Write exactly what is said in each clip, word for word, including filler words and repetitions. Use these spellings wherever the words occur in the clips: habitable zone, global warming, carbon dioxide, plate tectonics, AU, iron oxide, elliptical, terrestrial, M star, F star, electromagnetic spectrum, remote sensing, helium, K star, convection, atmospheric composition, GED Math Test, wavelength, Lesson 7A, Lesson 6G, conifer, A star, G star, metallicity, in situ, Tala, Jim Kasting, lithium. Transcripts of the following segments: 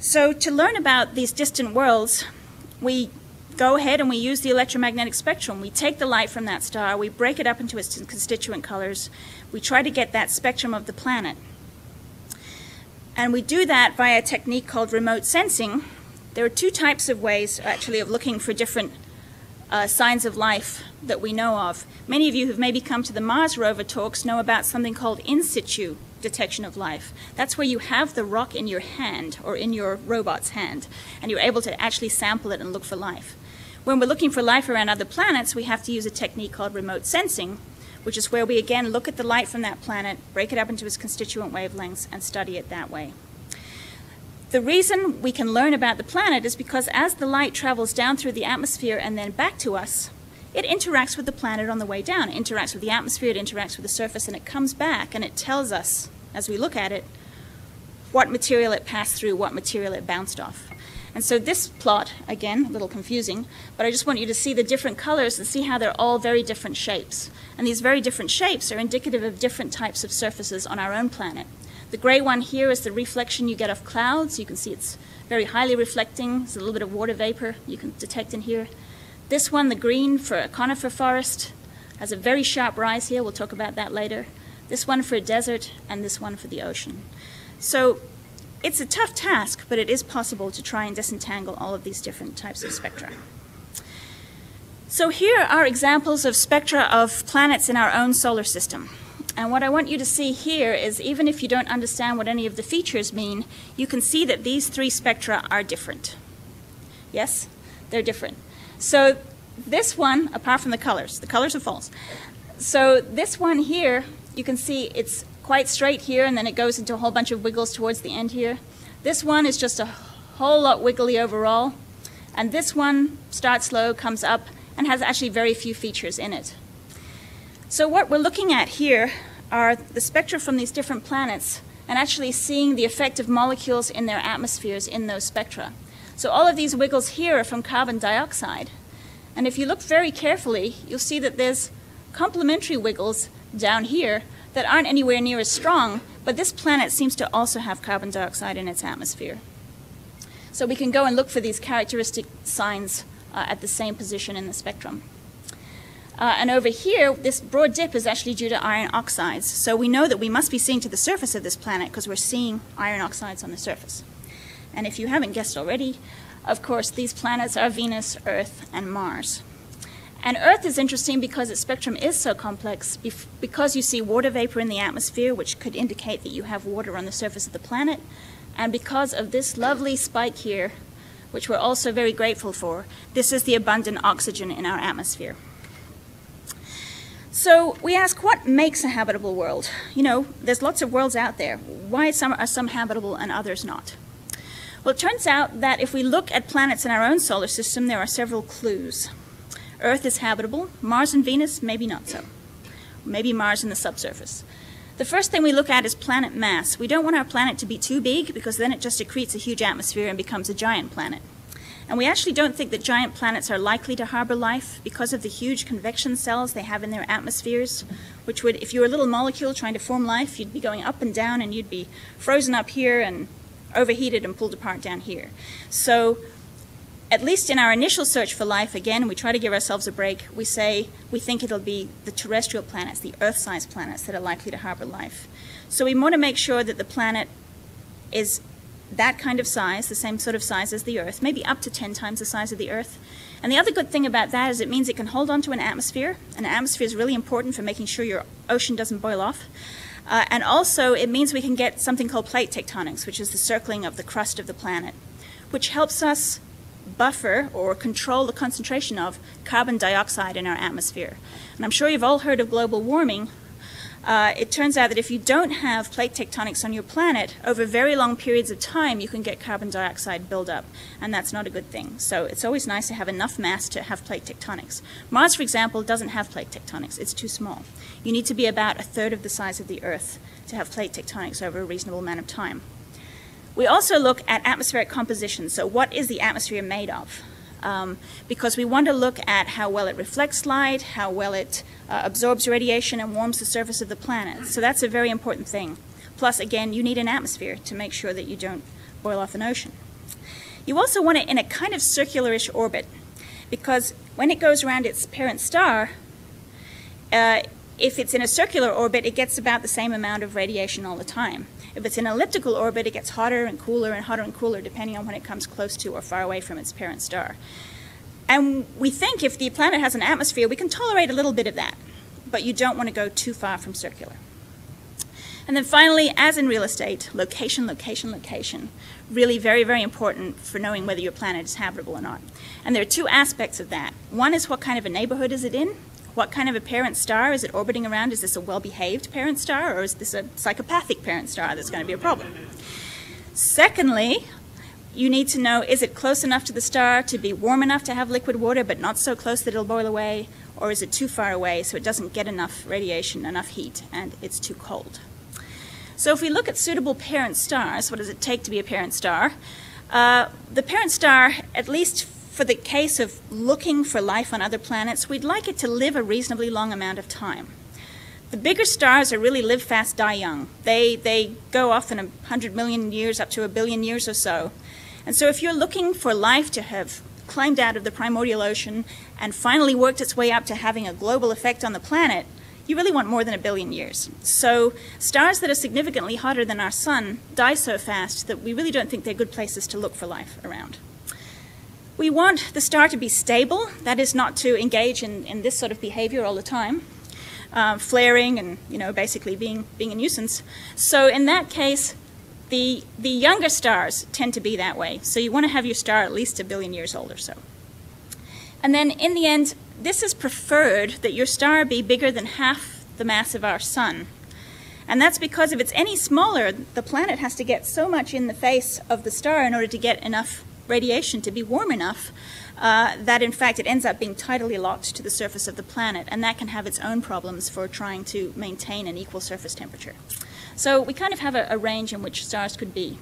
So to learn about these distant worlds, we go ahead and we use the electromagnetic spectrum. We take the light from that star, we break it up into its constituent colors, we try to get that spectrum of the planet. And we do that via a technique called remote sensing. There are two types of ways, actually, of looking for different uh, signs of life that we know of. Many of you who've maybe come to the Mars rover talks know about something called in situ detection of life. That's where you have the rock in your hand or in your robot's hand, and you're able to actually sample it and look for life. When we're looking for life around other planets, we have to use a technique called remote sensing, which is where we again look at the light from that planet, break it up into its constituent wavelengths, and study it that way. The reason we can learn about the planet is because as the light travels down through the atmosphere and then back to us, it interacts with the planet on the way down. It interacts with the atmosphere, it interacts with the surface, and it comes back and it tells us, as we look at it, what material it passed through, what material it bounced off. And so this plot, again, a little confusing, but I just want you to see the different colors and see how they're all very different shapes. And these very different shapes are indicative of different types of surfaces on our own planet. The gray one here is the reflection you get off clouds. You can see it's very highly reflecting. There's a little bit of water vapor you can detect in here. This one, the green for a conifer forest, has a very sharp rise here. We'll talk about that later. This one for a desert, and this one for the ocean. So it's a tough task, but it is possible to try and disentangle all of these different types of spectra. So here are examples of spectra of planets in our own solar system. And what I want you to see here is, even if you don't understand what any of the features mean, you can see that these three spectra are different. Yes, they're different. So this one, apart from the colors, the colors are false. So this one here, you can see it's quite straight here, and then it goes into a whole bunch of wiggles towards the end here. This one is just a whole lot wiggly overall, and this one starts low, comes up, and has actually very few features in it. So what we're looking at here are the spectra from these different planets and actually seeing the effect of molecules in their atmospheres in those spectra. So all of these wiggles here are from carbon dioxide, and if you look very carefully, you'll see that there's complementary wiggles down here that aren't anywhere near as strong, but this planet seems to also have carbon dioxide in its atmosphere. So we can go and look for these characteristic signs uh, at the same position in the spectrum. Uh, and over here, this broad dip is actually due to iron oxides. So we know that we must be seeing to the surface of this planet because we're seeing iron oxides on the surface. And if you haven't guessed already, of course, these planets are Venus, Earth, and Mars. And Earth is interesting because its spectrum is so complex, because you see water vapor in the atmosphere, which could indicate that you have water on the surface of the planet, and because of this lovely spike here, which we're also very grateful for. This is the abundant oxygen in our atmosphere. So we ask, what makes a habitable world? You know, there's lots of worlds out there. Why some are some habitable and others not? Well, it turns out that if we look at planets in our own solar system, there are several clues. Earth is habitable. Mars and Venus, maybe not so. Maybe Mars in the subsurface. The first thing we look at is planet mass. We don't want our planet to be too big because then it just accretes a huge atmosphere and becomes a giant planet. And we actually don't think that giant planets are likely to harbor life because of the huge convection cells they have in their atmospheres, which would, if you were a little molecule trying to form life, you'd be going up and down and you'd be frozen up here and overheated and pulled apart down here. So, at least in our initial search for life, again, we try to give ourselves a break. We say we think it'll be the terrestrial planets, the Earth-sized planets, that are likely to harbor life. So we want to make sure that the planet is that kind of size, the same sort of size as the Earth, maybe up to ten times the size of the Earth. And the other good thing about that is it means it can hold on to an atmosphere. An atmosphere is really important for making sure your ocean doesn't boil off. Uh, and also, it means we can get something called plate tectonics, which is the circling of the crust of the planet, which helps us buffer or control the concentration of carbon dioxide in our atmosphere. And I'm sure you've all heard of global warming. Uh, it turns out that if you don't have plate tectonics on your planet, over very long periods of time you can get carbon dioxide buildup, and that's not a good thing. So it's always nice to have enough mass to have plate tectonics. Mars, for example, doesn't have plate tectonics. It's too small. You need to be about a third of the size of the Earth to have plate tectonics over a reasonable amount of time. We also look at atmospheric composition, so what is the atmosphere made of? Um, because we want to look at how well it reflects light, how well it uh, absorbs radiation and warms the surface of the planet. So that's a very important thing. Plus, again, you need an atmosphere to make sure that you don't boil off an ocean. You also want it in a kind of circular-ish orbit, because when it goes around its parent star, uh, if it's in a circular orbit, it gets about the same amount of radiation all the time. If it's in an elliptical orbit, it gets hotter and cooler and hotter and cooler, depending on when it comes close to or far away from its parent star. And we think if the planet has an atmosphere, we can tolerate a little bit of that, but you don't want to go too far from circular. And then finally, as in real estate, location, location, location. Really very, very important for knowing whether your planet is habitable or not. And there are two aspects of that. One is what kind of a neighborhood is it in? What kind of a parent star is it orbiting around? Is this a well-behaved parent star, or is this a psychopathic parent star that's going to be a problem? Secondly, you need to know, is it close enough to the star to be warm enough to have liquid water, but not so close that it'll boil away? Or is it too far away so it doesn't get enough radiation, enough heat, and it's too cold? So if we look at suitable parent stars, what does it take to be a parent star? Uh, the parent star, at least for the case of looking for life on other planets, we'd like it to live a reasonably long amount of time. The bigger stars are really live fast, die young. They, they go off in a hundred million years, up to a billion years or so. And so if you're looking for life to have climbed out of the primordial ocean and finally worked its way up to having a global effect on the planet, you really want more than a billion years. So stars that are significantly hotter than our sun die so fast that we really don't think they're good places to look for life around. We want the star to be stable, that is, not to engage in, in this sort of behavior all the time, uh, flaring and, you know, basically being, being a nuisance. So in that case, the, the younger stars tend to be that way. So you want to have your star at least a billion years old or so. And then in the end, this is preferred that your star be bigger than half the mass of our sun. And that's because if it's any smaller, the planet has to get so much in the face of the star in order to get enough radiation to be warm enough uh, that in fact it ends up being tidally locked to the surface of the planet, and that can have its own problems for trying to maintain an equal surface temperature. So we kind of have a, a range in which stars could be.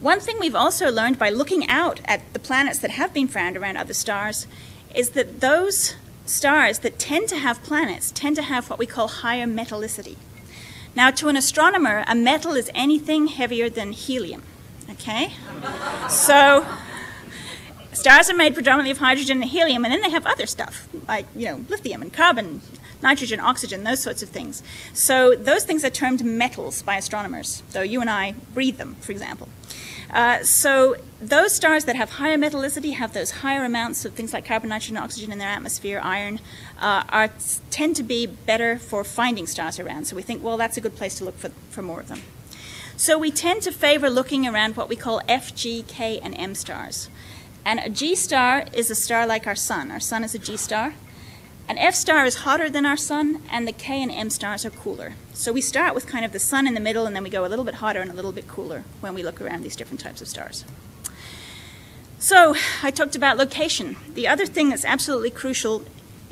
One thing we've also learned by looking out at the planets that have been found around other stars is that those stars that tend to have planets tend to have what we call higher metallicity. Now, to an astronomer, a metal is anything heavier than helium, okay? So stars are made predominantly of hydrogen and helium, and then they have other stuff, like, you know, lithium and carbon, nitrogen, oxygen, those sorts of things. So those things are termed metals by astronomers, though you and I breathe them, for example. Uh, so those stars that have higher metallicity, have those higher amounts of things like carbon, nitrogen, oxygen in their atmosphere, iron, uh, are, tend to be better for finding stars around. So we think, well, that's a good place to look for, for more of them. So we tend to favor looking around what we call F, G, K, and M stars. And a G star is a star like our sun. Our sun is a G star. An F star is hotter than our sun, and the K and M stars are cooler. So we start with kind of the sun in the middle, and then we go a little bit hotter and a little bit cooler when we look around these different types of stars. So I talked about location. The other thing that's absolutely crucial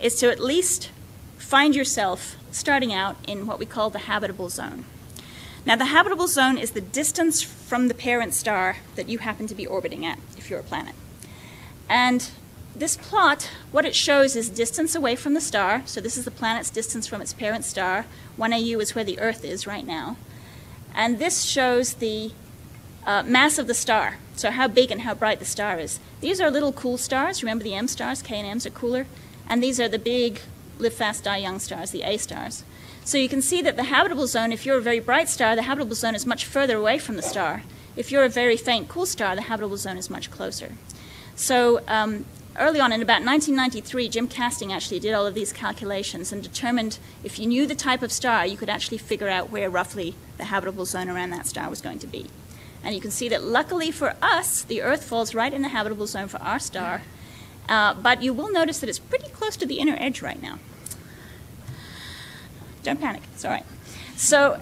is to at least find yourself starting out in what we call the habitable zone. Now, the habitable zone is the distance from the parent star that you happen to be orbiting at, if you're a planet. And this plot, what it shows is distance away from the star. So this is the planet's distance from its parent star. one A U is where the Earth is right now. And this shows the uh, mass of the star, so how big and how bright the star is. These are little cool stars. Remember the M stars, K and M's are cooler. And these are the big live fast, die young stars, the A stars. So you can see that the habitable zone, if you're a very bright star, the habitable zone is much further away from the star. If you're a very faint, cool star, the habitable zone is much closer. So um, early on, in about nineteen ninety-three, Jim Kasting actually did all of these calculations and determined if you knew the type of star, you could actually figure out where roughly the habitable zone around that star was going to be. And you can see that luckily for us, the Earth falls right in the habitable zone for our star. Uh, but you will notice that it's pretty close to the inner edge right now. Don't panic, it's all right. So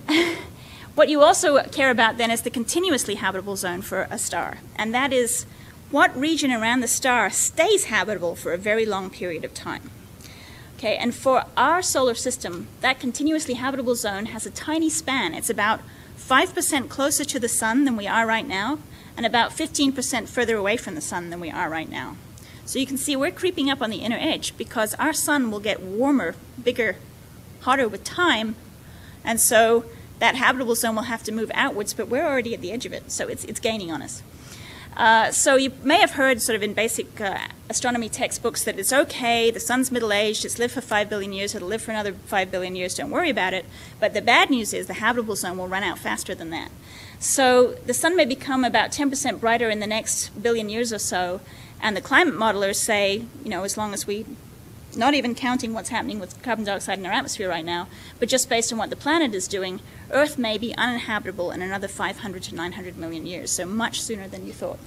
what you also care about then is the continuously habitable zone for a star, and that is what region around the star stays habitable for a very long period of time. Okay, and for our solar system, that continuously habitable zone has a tiny span. It's about five percent closer to the sun than we are right now, and about fifteen percent further away from the sun than we are right now. So you can see we're creeping up on the inner edge because our sun will get warmer, bigger, hotter with time, and so that habitable zone will have to move outwards, but we're already at the edge of it, so it's, it's gaining on us. Uh, so you may have heard sort of in basic uh, astronomy textbooks that it's okay, the sun's middle-aged, it's lived for five billion years, it'll live for another five billion years, don't worry about it. But the bad news is the habitable zone will run out faster than that. So the sun may become about ten percent brighter in the next billion years or so, and the climate modelers say, you know, as long as we, not even counting what's happening with carbon dioxide in our atmosphere right now, but just based on what the planet is doing, Earth may be uninhabitable in another five hundred to nine hundred million years, so much sooner than you thought.